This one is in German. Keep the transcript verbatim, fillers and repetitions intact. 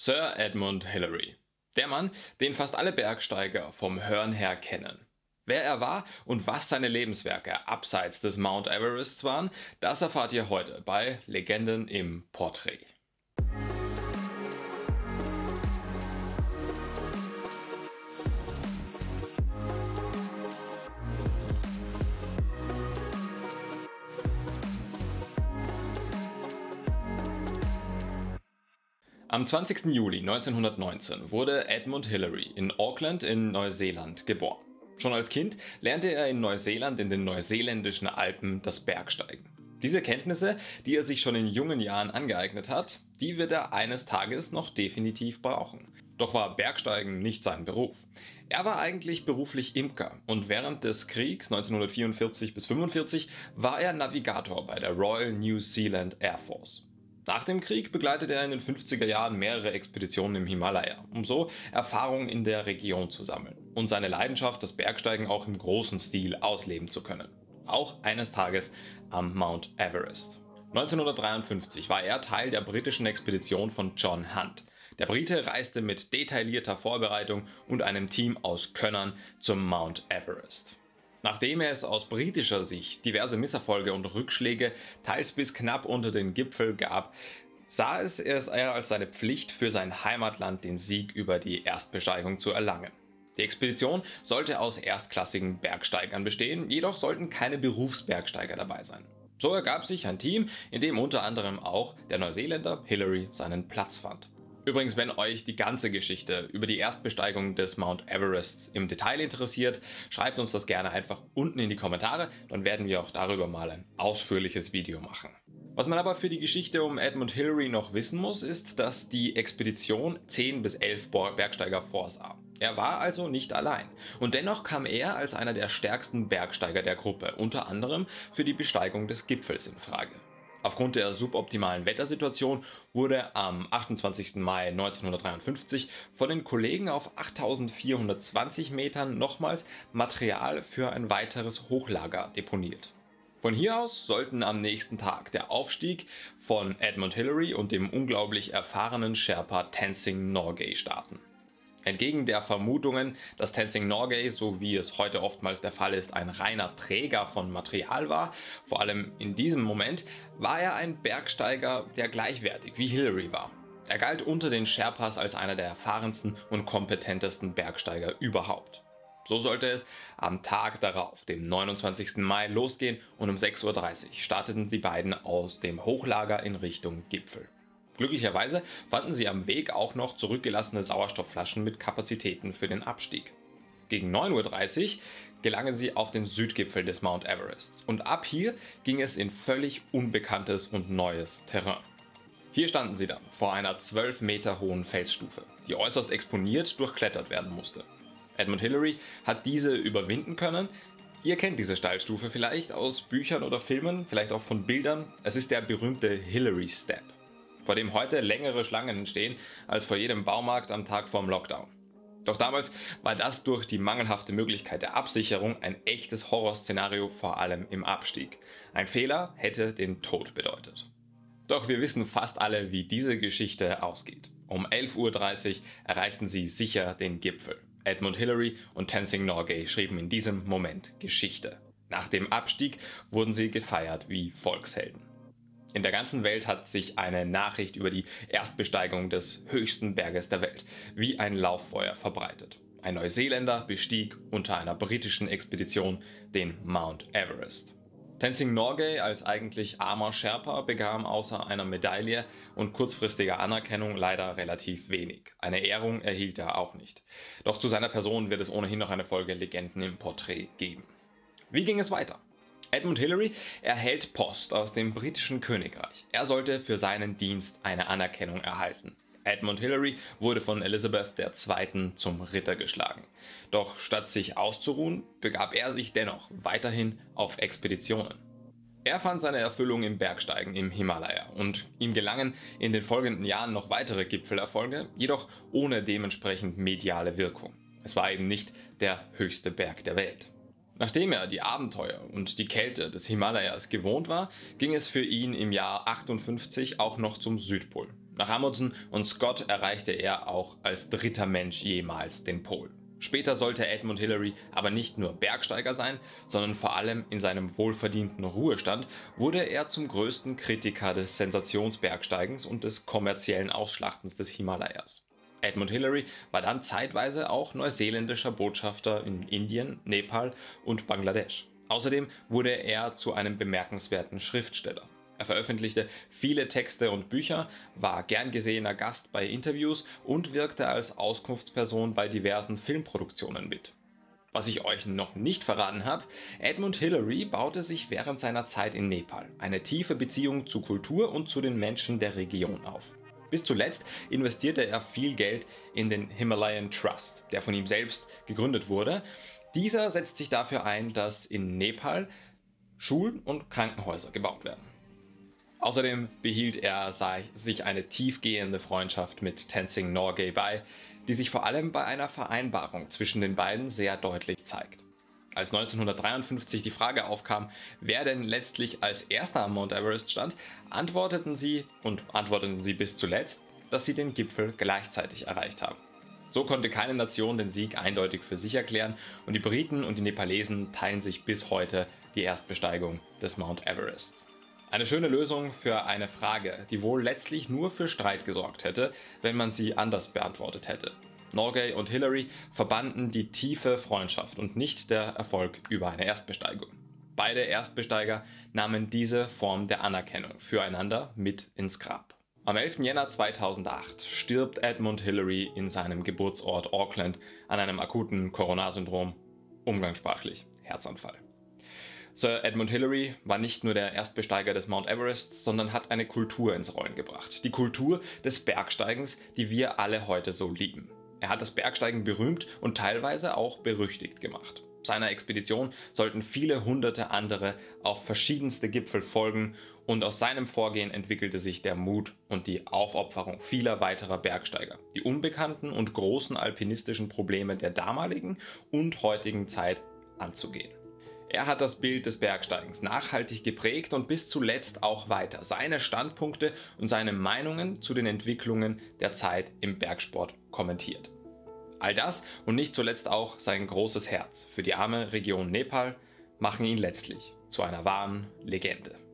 Sir Edmund Hillary. Der Mann, den fast alle Bergsteiger vom Hören her kennen. Wer er war und was seine Lebenswerke abseits des Mount Everest waren, das erfahrt ihr heute bei Legenden im Porträt. Am zwanzigsten Juli neunzehnhundertneunzehn wurde Edmund Hillary in Auckland in Neuseeland geboren. Schon als Kind lernte er in Neuseeland in den neuseeländischen Alpen das Bergsteigen. Diese Kenntnisse, die er sich schon in jungen Jahren angeeignet hat, die wird er eines Tages noch definitiv brauchen. Doch war Bergsteigen nicht sein Beruf. Er war eigentlich beruflich Imker und während des Kriegs neunzehnhundertvierundvierzig bis fünfundvierzig war er Navigator bei der Royal New Zealand Air Force. Nach dem Krieg begleitete er in den fünfziger Jahren mehrere Expeditionen im Himalaya, um so Erfahrungen in der Region zu sammeln und seine Leidenschaft, das Bergsteigen, auch im großen Stil ausleben zu können. Auch eines Tages am Mount Everest. neunzehnhundertdreiundfünfzig war er Teil der britischen Expedition von John Hunt. Der Brite reiste mit detaillierter Vorbereitung und einem Team aus Könnern zum Mount Everest. Nachdem es aus britischer Sicht diverse Misserfolge und Rückschläge teils bis knapp unter den Gipfel gab, sah es er als seine Pflicht für sein Heimatland, den Sieg über die Erstbesteigung zu erlangen. Die Expedition sollte aus erstklassigen Bergsteigern bestehen, jedoch sollten keine Berufsbergsteiger dabei sein. So ergab sich ein Team, in dem unter anderem auch der Neuseeländer Hillary seinen Platz fand. Übrigens, wenn euch die ganze Geschichte über die Erstbesteigung des Mount Everest im Detail interessiert, schreibt uns das gerne einfach unten in die Kommentare, dann werden wir auch darüber mal ein ausführliches Video machen. Was man aber für die Geschichte um Edmund Hillary noch wissen muss, ist, dass die Expedition zehn bis elf Bergsteiger vorsah. Er war also nicht allein und dennoch kam er als einer der stärksten Bergsteiger der Gruppe, unter anderem für die Besteigung des Gipfels in Frage. Aufgrund der suboptimalen Wettersituation wurde am achtundzwanzigsten Mai neunzehnhundertdreiundfünfzig von den Kollegen auf achttausendvierhundertzwanzig Metern nochmals Material für ein weiteres Hochlager deponiert. Von hier aus sollten am nächsten Tag der Aufstieg von Edmund Hillary und dem unglaublich erfahrenen Sherpa Tenzing Norgay starten. Entgegen der Vermutungen, dass Tenzing Norgay, so wie es heute oftmals der Fall ist, ein reiner Träger von Material war, vor allem in diesem Moment, war er ein Bergsteiger, der gleichwertig wie Hillary war. Er galt unter den Sherpas als einer der erfahrensten und kompetentesten Bergsteiger überhaupt. So sollte es am Tag darauf, dem neunundzwanzigsten Mai, losgehen und um sechs Uhr dreißig starteten die beiden aus dem Hochlager in Richtung Gipfel. Glücklicherweise fanden sie am Weg auch noch zurückgelassene Sauerstoffflaschen mit Kapazitäten für den Abstieg. Gegen neun Uhr dreißig gelangen sie auf den Südgipfel des Mount Everest und ab hier ging es in völlig unbekanntes und neues Terrain. Hier standen sie dann vor einer zwölf Meter hohen Felsstufe, die äußerst exponiert durchklettert werden musste. Edmund Hillary hat diese überwinden können. Ihr kennt diese Steilstufe vielleicht aus Büchern oder Filmen, vielleicht auch von Bildern. Es ist der berühmte Hillary Step, vor dem heute längere Schlangen entstehen als vor jedem Baumarkt am Tag vorm Lockdown. Doch damals war das durch die mangelhafte Möglichkeit der Absicherung ein echtes Horrorszenario, vor allem im Abstieg. Ein Fehler hätte den Tod bedeutet. Doch wir wissen fast alle, wie diese Geschichte ausgeht. Um elf Uhr dreißig erreichten sie sicher den Gipfel. Edmund Hillary und Tenzing Norgay schrieben in diesem Moment Geschichte. Nach dem Abstieg wurden sie gefeiert wie Volkshelden. In der ganzen Welt hat sich eine Nachricht über die Erstbesteigung des höchsten Berges der Welt wie ein Lauffeuer verbreitet. Ein Neuseeländer bestieg unter einer britischen Expedition den Mount Everest. Tenzing Norgay als eigentlich armer Sherpa bekam außer einer Medaille und kurzfristiger Anerkennung leider relativ wenig. Eine Ehrung erhielt er auch nicht. Doch zu seiner Person wird es ohnehin noch eine Folge Legenden im Porträt geben. Wie ging es weiter? Edmund Hillary erhält Post aus dem britischen Königreich. Er sollte für seinen Dienst eine Anerkennung erhalten. Edmund Hillary wurde von Elizabeth der Zweiten zum Ritter geschlagen. Doch statt sich auszuruhen, begab er sich dennoch weiterhin auf Expeditionen. Er fand seine Erfüllung im Bergsteigen im Himalaya und ihm gelangen in den folgenden Jahren noch weitere Gipfelerfolge, jedoch ohne dementsprechend mediale Wirkung. Es war eben nicht der höchste Berg der Welt. Nachdem er die Abenteuer und die Kälte des Himalayas gewohnt war, ging es für ihn im Jahr achtundfünfzig auch noch zum Südpol. Nach Amundsen und Scott erreichte er auch als dritter Mensch jemals den Pol. Später sollte Edmund Hillary aber nicht nur Bergsteiger sein, sondern vor allem in seinem wohlverdienten Ruhestand wurde er zum größten Kritiker des Sensationsbergsteigens und des kommerziellen Ausschlachtens des Himalayas. Edmund Hillary war dann zeitweise auch neuseeländischer Botschafter in Indien, Nepal und Bangladesch. Außerdem wurde er zu einem bemerkenswerten Schriftsteller. Er veröffentlichte viele Texte und Bücher, war gern gesehener Gast bei Interviews und wirkte als Auskunftsperson bei diversen Filmproduktionen mit. Was ich euch noch nicht verraten habe, Edmund Hillary baute sich während seiner Zeit in Nepal eine tiefe Beziehung zu Kultur und zu den Menschen der Region auf. Bis zuletzt investierte er viel Geld in den Himalayan Trust, der von ihm selbst gegründet wurde. Dieser setzt sich dafür ein, dass in Nepal Schulen und Krankenhäuser gebaut werden. Außerdem behielt er sich eine tiefgehende Freundschaft mit Tenzing Norgay bei, die sich vor allem bei einer Vereinbarung zwischen den beiden sehr deutlich zeigt. Als neunzehnhundertdreiundfünfzig die Frage aufkam, wer denn letztlich als erster am Mount Everest stand, antworteten sie und antworteten sie bis zuletzt, dass sie den Gipfel gleichzeitig erreicht haben. So konnte keine Nation den Sieg eindeutig für sich erklären und die Briten und die Nepalesen teilen sich bis heute die Erstbesteigung des Mount Everest. Eine schöne Lösung für eine Frage, die wohl letztlich nur für Streit gesorgt hätte, wenn man sie anders beantwortet hätte. Norgay und Hillary verbanden die tiefe Freundschaft und nicht der Erfolg über eine Erstbesteigung. Beide Erstbesteiger nahmen diese Form der Anerkennung füreinander mit ins Grab. Am elften Jänner zweitausendacht stirbt Edmund Hillary in seinem Geburtsort Auckland an einem akuten Coronarsyndrom, umgangssprachlich Herzanfall. Sir Edmund Hillary war nicht nur der Erstbesteiger des Mount Everest, sondern hat eine Kultur ins Rollen gebracht. Die Kultur des Bergsteigens, die wir alle heute so lieben. Er hat das Bergsteigen berühmt und teilweise auch berüchtigt gemacht. Seiner Expedition sollten viele hunderte andere auf verschiedenste Gipfel folgen und aus seinem Vorgehen entwickelte sich der Mut und die Aufopferung vieler weiterer Bergsteiger, die unbekannten und großen alpinistischen Probleme der damaligen und heutigen Zeit anzugehen. Er hat das Bild des Bergsteigens nachhaltig geprägt und bis zuletzt auch weiter seine Standpunkte und seine Meinungen zu den Entwicklungen der Zeit im Bergsport kommentiert. All das und nicht zuletzt auch sein großes Herz für die arme Region Nepal machen ihn letztlich zu einer wahren Legende.